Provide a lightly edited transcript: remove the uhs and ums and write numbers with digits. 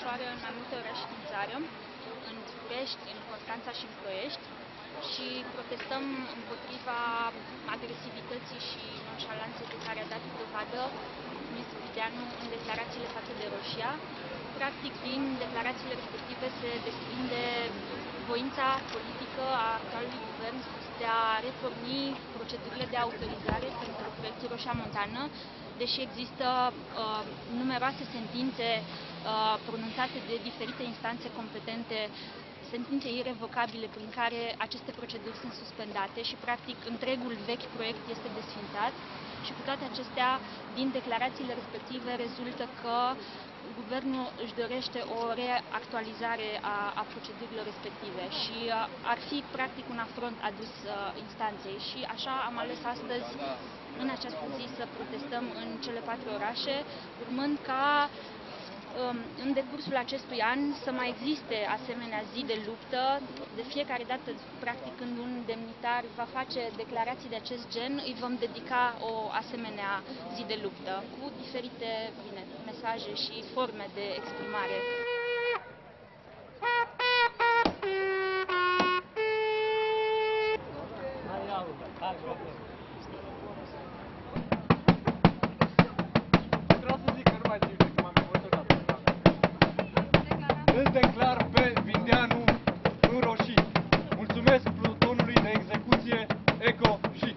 desfășoară în mai multe orașe din țară, în Curești, în Constanța și în Proiești, și protestăm împotriva agresivității și nonșalanței de care a dat dovadă ministrul Videanu în declarațiile față de Roșia. Practic, din declarațiile respective se desprinde voința politică a actualului guvern de a reformi procedurile de autorizare pentru proiectul Roșia Montană, deși există numeroase sentințe pronunțate de diferite instanțe competente, sentințe irevocabile prin care aceste proceduri sunt suspendate și, practic, întregul vechi proiect este desfințat. Și cu toate acestea, din declarațiile respective, rezultă că guvernul își dorește o reactualizare a procedurilor respective și ar fi, practic, un afront adus instanței. Și așa am ales astăzi, în această zi, să protestăm în cele 4 orașe, urmând ca în decursul acestui an să mai existe asemenea zi de luptă, de fiecare dată, practic, când un demnitar va face declarații de acest gen, îi vom dedica o asemenea zi de luptă cu diferite mesaje și forme de exprimare. Îți declar pe Videanu în roșii. Mulțumesc plutonului de execuție Eco și.